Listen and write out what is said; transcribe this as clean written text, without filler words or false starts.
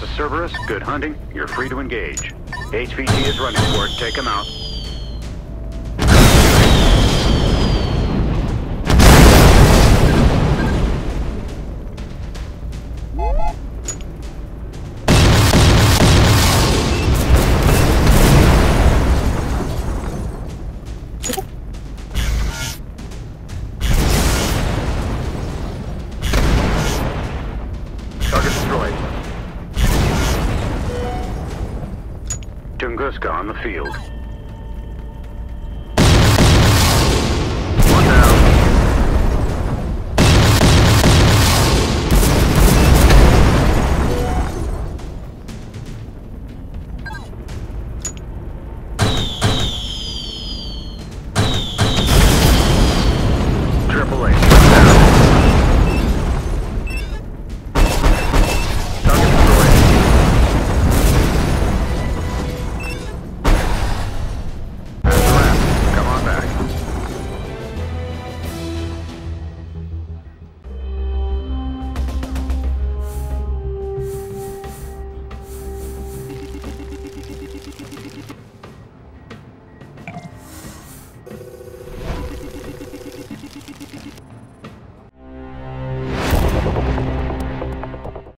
This is Cerberus. Good hunting. You're free to engage. HVT is running for it. Take him out. Tunguska on the field.